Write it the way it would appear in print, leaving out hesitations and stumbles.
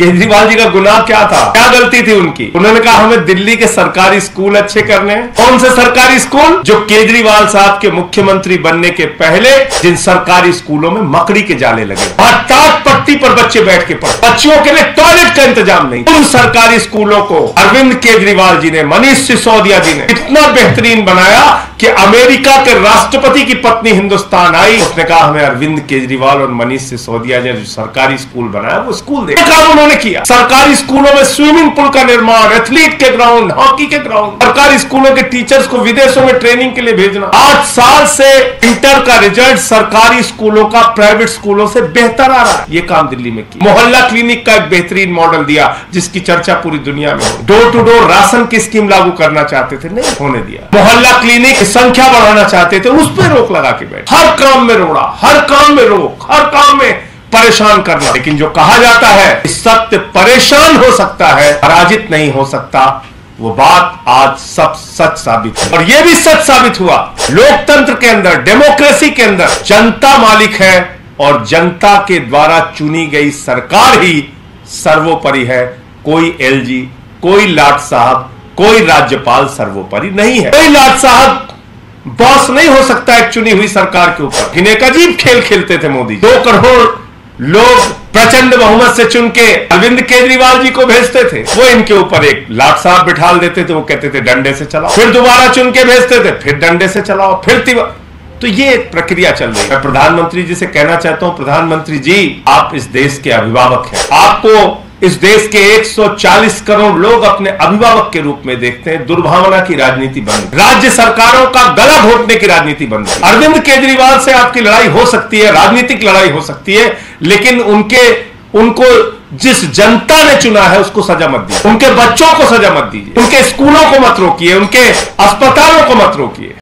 केजरीवाल जी का गुनाह क्या था, क्या गलती थी उनकी? उन्होंने कहा हमें दिल्ली के सरकारी स्कूल अच्छे करने हैं। कौन से सरकारी स्कूल? जो केजरीवाल साहब के मुख्यमंत्री बनने के पहले जिन सरकारी स्कूलों में मकड़ी के जाले लगे और टाट पट्टी पर बच्चे बैठ के पढ़े, बच्चों के लिए टॉयलेट का इंतजाम नहीं, उन सरकारी स्कूलों को अरविंद केजरीवाल जी ने, मनीष सिसोदिया जी ने इतना बेहतरीन बनाया कि अमेरिका के राष्ट्रपति की पत्नी हिंदुस्तान आई, उसने कहा हमें अरविंद केजरीवाल और मनीष सिसोदिया ने जो सरकारी स्कूल बनाया वो स्कूल देखा। काम उन्होंने किया, सरकारी स्कूलों में स्विमिंग पूल का निर्माण, एथलीट के ग्राउंड, हॉकी के ग्राउंड, सरकारी स्कूलों के टीचर्स को विदेशों में ट्रेनिंग के लिए भेजना। 8 साल से इंटर का रिजल्ट सरकारी स्कूलों का प्राइवेट स्कूलों से बेहतर आ रहा है। ये काम दिल्ली में किया। मोहल्ला क्लिनिक का एक बेहतरीन मॉडल दिया जिसकी चर्चा पूरी दुनिया में हो। डोर टू डोर राशन की स्कीम लागू करना चाहते थे, नहीं होने दिया। मोहल्ला क्लिनिक संख्या बढ़ाना चाहते थे, उस पर रोक लगा के बैठे। हर काम में रोड़ा, हर काम में रोक, हर काम में परेशान करना। लेकिन जो कहा जाता है सत्य परेशान हो सकता है, पराजित नहीं हो सकता, वो बात आज सब सच साबित हुआ। और ये भी सच साबित हुआ लोकतंत्र के अंदर, डेमोक्रेसी के अंदर जनता मालिक है और जनता के द्वारा चुनी गई सरकार ही सर्वोपरि है। कोई LG, कोई लाट साहब, कोई राज्यपाल सर्वोपरि नहीं है। कोई लाट साहब बॉस नहीं हो सकता एक चुनी हुई सरकार के ऊपर। एक अजीब खेल खेलते थे मोदी। 2 करोड़ लोग प्रचंड बहुमत से चुन के अरविंद केजरीवाल जी को भेजते थे, वो इनके ऊपर एक लाट साहब बिठाल देते थे, वो कहते थे डंडे से चलाओ, फिर दोबारा चुन के भेजते थे, फिर डंडे से चलाओ, फिर तो ये प्रक्रिया चल रही है। मैं प्रधानमंत्री जी से कहना चाहता हूं, प्रधानमंत्री जी आप इस देश के अभिभावक हैं, आपको इस देश के 140 करोड़ लोग अपने अभिभावक के रूप में देखते हैं। दुर्भावना की राजनीति बंद, राज्य सरकारों का गला घोटने की राजनीति बंद। अरविंद केजरीवाल से आपकी लड़ाई हो सकती है, राजनीतिक लड़ाई हो सकती है, लेकिन उनको जिस जनता ने चुना है उसको सजा मत दीजिए, उनके बच्चों को सजा मत दीजिए, उनके स्कूलों को मत रोकिए, उनके अस्पतालों को मत रोकिए।